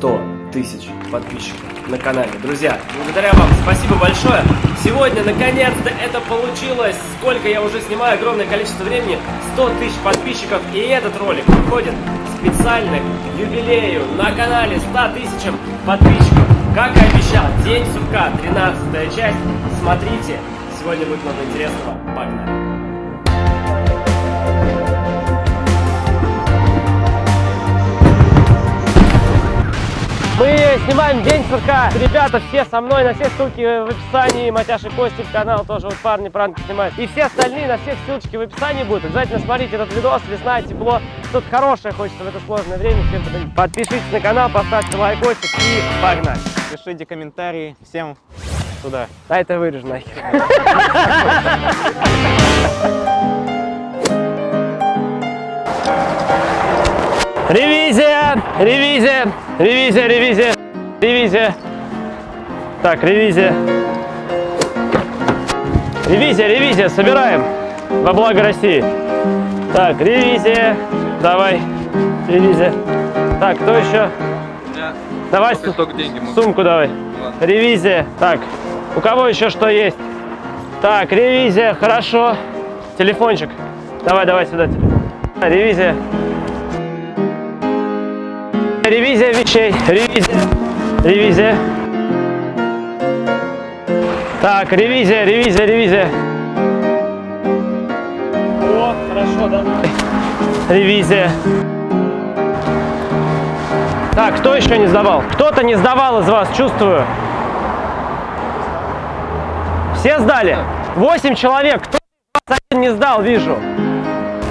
100 000 подписчиков на канале. Друзья, благодаря вам, спасибо большое. Сегодня, наконец-то, это получилось. Сколько я уже снимаю, огромное количество времени. 100 000 подписчиков. И этот ролик выходит специально к юбилею на канале 100 000 подписчиков. Как и обещал, День Сурка, 13-я часть. Смотрите, сегодня будет много интересного. Погнали! Мы снимаем День Сурка. Ребята, все со мной, на все ссылки в описании. Мотяш и Костик, канал тоже, вот парни пранки снимают. И все остальные, на всех ссылочки в описании будут. Обязательно смотрите этот видос, весна, тепло. Что-то хорошее хочется в это сложное время. Всем подпишитесь на канал, поставьте лайкосик и погнали. Пишите комментарии, всем туда. А это вырежу нахер. Ревизия! Ревизия! Ревизия! Ревизия! Ревизия! Так, ревизия! Ревизия! Ревизия! Собираем! Во благо России! Так, ревизия! Давай! Ревизия! Так, кто еще? Я. Давай сумку давай! Ладно. Ревизия! Так, у кого еще что есть? Так, ревизия! Хорошо! Телефончик! Давай, давай сюда! Ревизия! Ревизия вещей, ревизия, ревизия. Так, ревизия, ревизия, ревизия. О, хорошо, да? Ревизия. Так, кто еще не сдавал? Кто-то не сдавал из вас, чувствую. Все сдали? 8 человек. Кто из вас один не сдал, вижу.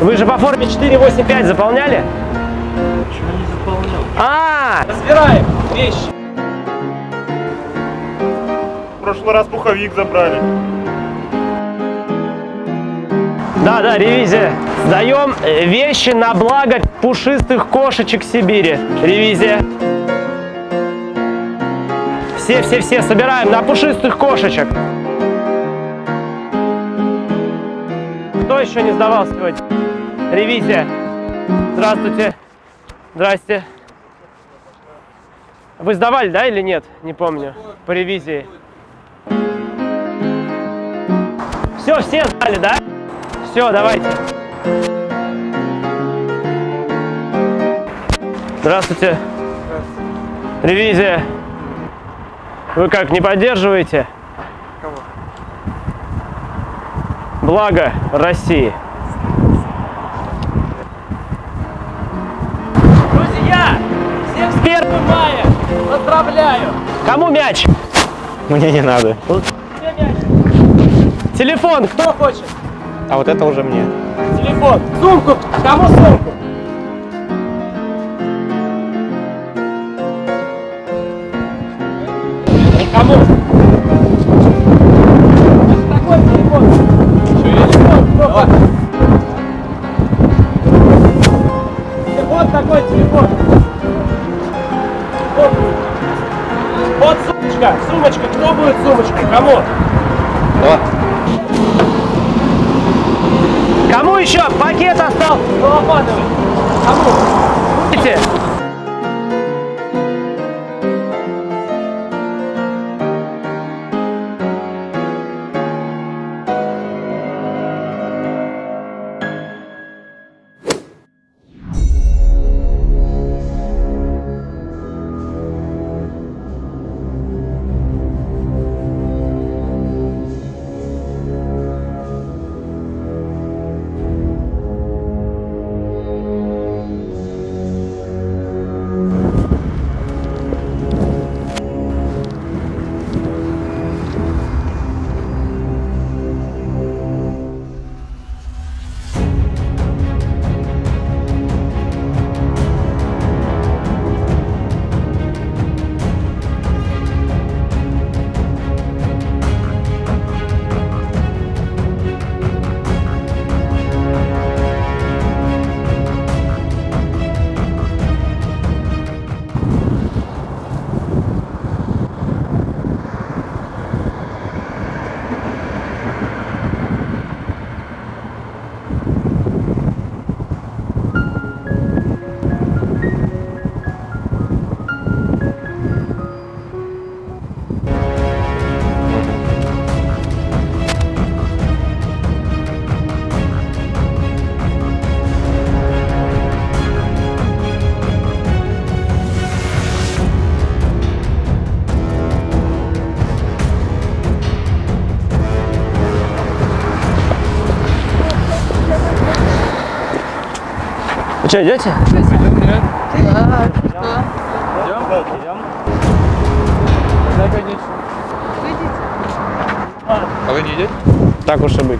Вы же по форме 485 заполняли? Разбираем вещи. В прошлый раз пуховик забрали. Да, да, ревизия. Сдаем вещи на благо пушистых кошечек Сибири. Ревизия. Все-все-все собираем на пушистых кошечек. Кто еще не сдавал сегодня? Ревизия. Здравствуйте. Здрасте. Вы сдавали, да, или нет? Не помню. По ревизии. Все, все сдали, да? Все, давайте. Здравствуйте. Ревизия. Вы как, не поддерживаете? Кого? Благо России. Друзья, всех с 1 мая! Поздравляю! Кому мяч? Мне не надо. Тебе мяч. Телефон, кто хочет? А вот это уже мне. Телефон. Сумку. Кому сумку? Кому? Это такой телефон. Телефон, кто хочет? Вот такой телефон. Вот сумочка, сумочка, кто будет сумочкой? Кому? О. Кому еще? Пакет остался. Голопатовый. Кому? Видите? Что, идете? Идем, нет? Да. Идем? Да, конечно. Вы идите? А вы не идете? Так уж и быть.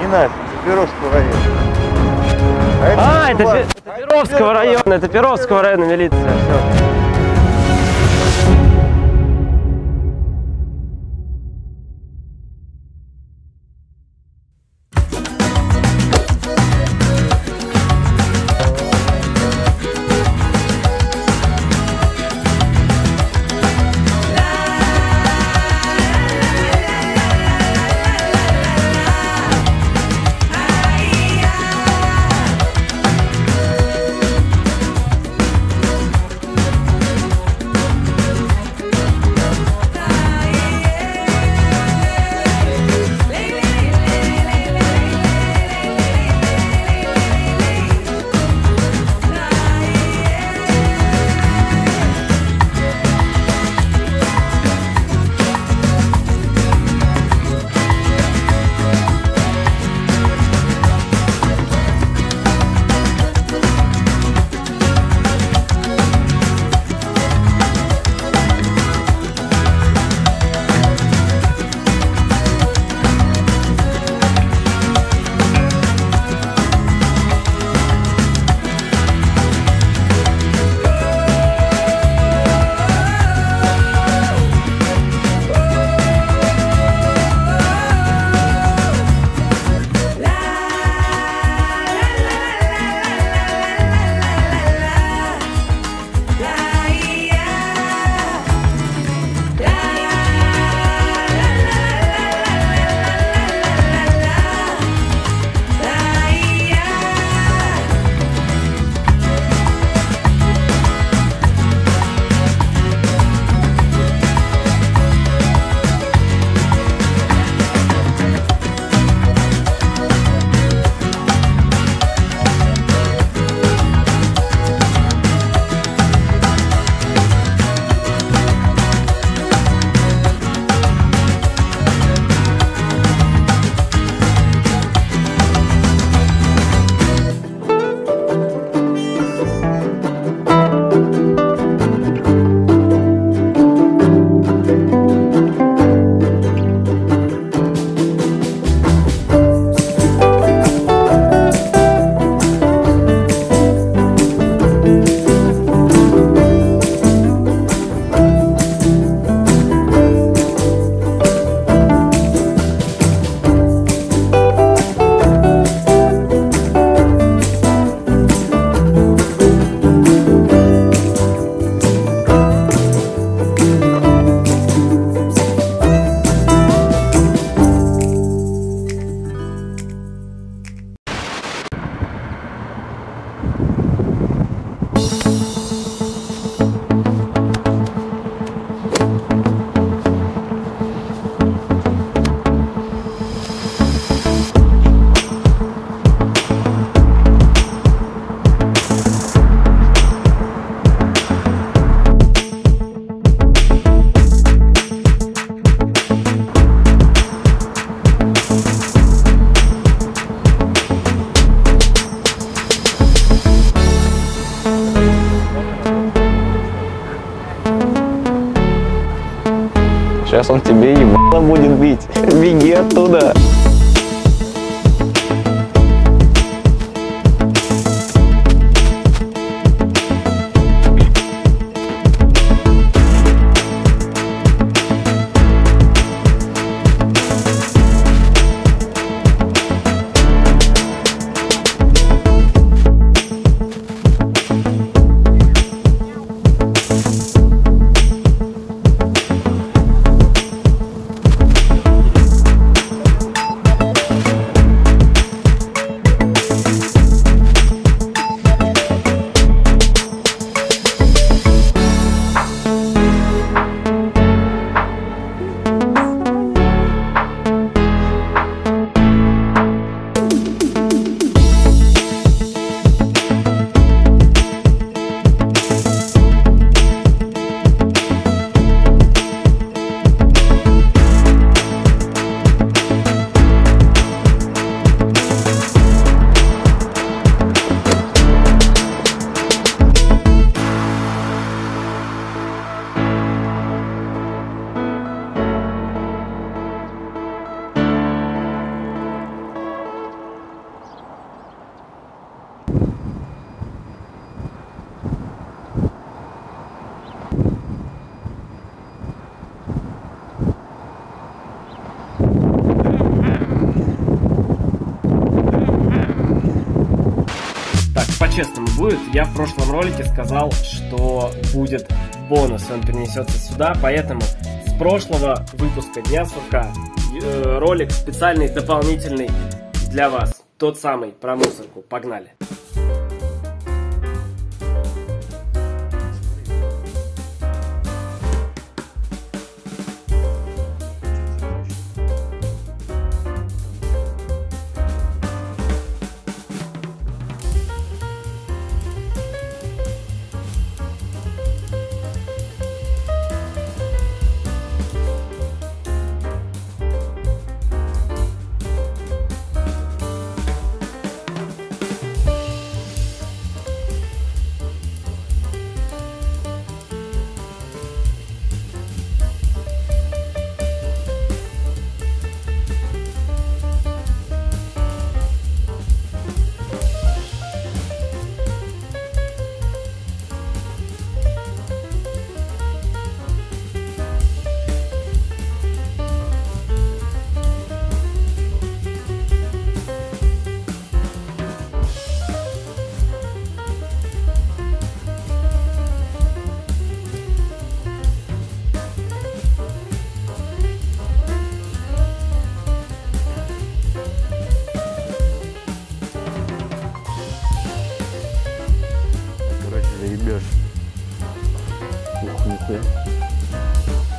Не наш, Перовского района. Это Перовского района, это Перовского района милиция. Все. Сейчас он тебе ебало будет бить. Беги оттуда. Честному будет, я в прошлом ролике сказал, что будет бонус, он перенесется сюда, поэтому с прошлого выпуска Дня Сурка ролик специальный, дополнительный для вас, тот самый про мусорку. Погнали!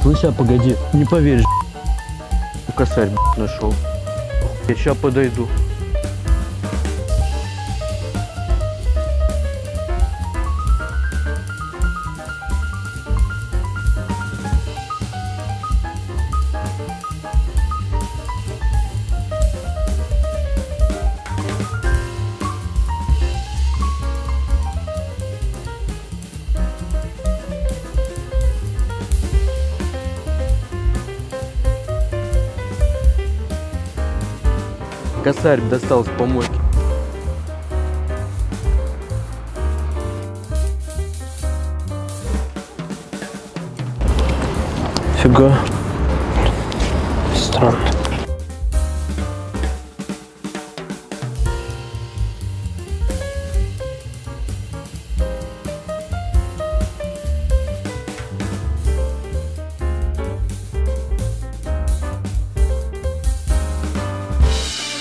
Слышь, а погоди, не поверишь, косарь нашел. Я сейчас подойду. Косарь достал с помойки. Фига. Странно.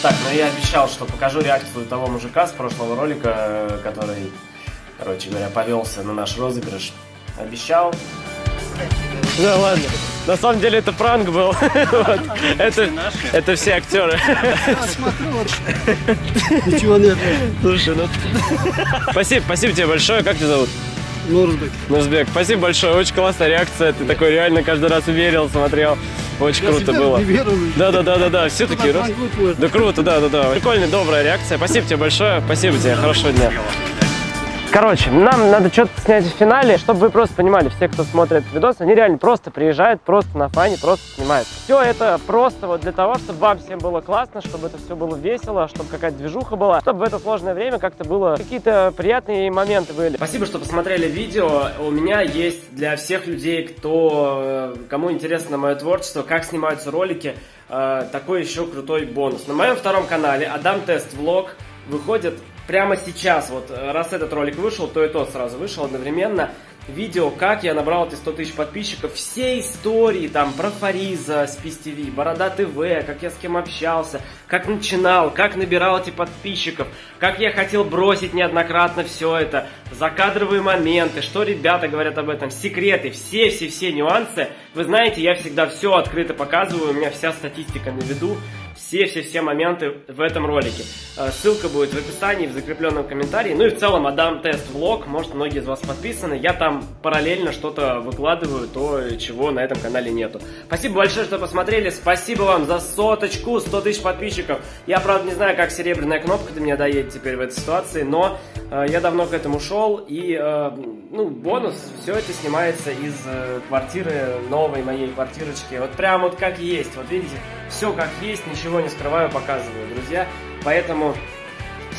Так, но я обещал, что покажу реакцию того мужика с прошлого ролика, который, короче говоря, повелся на наш розыгрыш. Обещал. Да ладно. На самом деле это пранк был. Это все актеры. Ничего нет. Слушай, ну... Спасибо тебе большое. Как тебя зовут? Нурзбек. Нурзбек, спасибо большое. Очень классная реакция. Ты такой реально каждый раз верил, смотрел. Очень круто было. Да, все такие. Да круто, да. Прикольная, добрая реакция. Спасибо тебе большое, спасибо тебе, хорошего дня. Короче, нам надо что-то снять в финале, чтобы вы просто понимали, все, кто смотрит видос, они реально просто приезжают, просто на фане, просто снимают. Все это просто вот для того, чтобы вам всем было классно, чтобы это все было весело, чтобы какая-то движуха была, чтобы в это сложное время как-то было, какие-то приятные моменты были. Спасибо, что посмотрели видео. У меня есть для всех людей, кому интересно мое творчество, как снимаются ролики, такой еще крутой бонус. На моем втором канале Адам Тест Влог выходит прямо сейчас, вот раз этот ролик вышел, то и тот сразу вышел одновременно. Видео, как я набрал эти 100 тысяч подписчиков, все истории там про Фариза с Перовского района, Борода ТВ, как я с кем общался, как начинал, как набирал эти подписчиков, как я хотел бросить неоднократно все это, закадровые моменты, что ребята говорят об этом, секреты, все-все-все нюансы. Вы знаете, я всегда все открыто показываю, у меня вся статистика на виду, все-все-все моменты в этом ролике. Ссылка будет в описании, в закрепленном комментарии. Ну и в целом Адам Тест Влог, может, многие из вас подписаны, я там параллельно что-то выкладываю, то, чего на этом канале нету. Спасибо большое, что посмотрели, спасибо вам за 100 тысяч подписчиков. Я, правда, не знаю, как серебряная кнопка до меня доедет теперь в этой ситуации, но я давно к этому шел, и, ну, бонус, все это снимается из квартиры, новой моей квартирочки, вот прям вот как есть, вот видите, все как есть, ничего не скрываю, показываю, друзья, поэтому...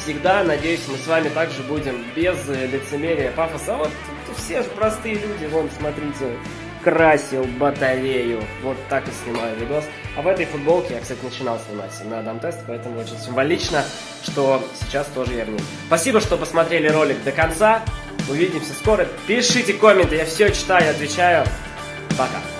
Всегда, надеюсь, мы с вами также будем без лицемерия, пафоса. Вот все же простые люди, вон, смотрите, красил батарею. Вот так и снимаю видос. А в этой футболке я, кстати, начинал снимать на Адам Тест, поэтому очень символично, что сейчас тоже я в ней. Спасибо, что посмотрели ролик до конца. Увидимся скоро. Пишите комменты, я все читаю, отвечаю. Пока.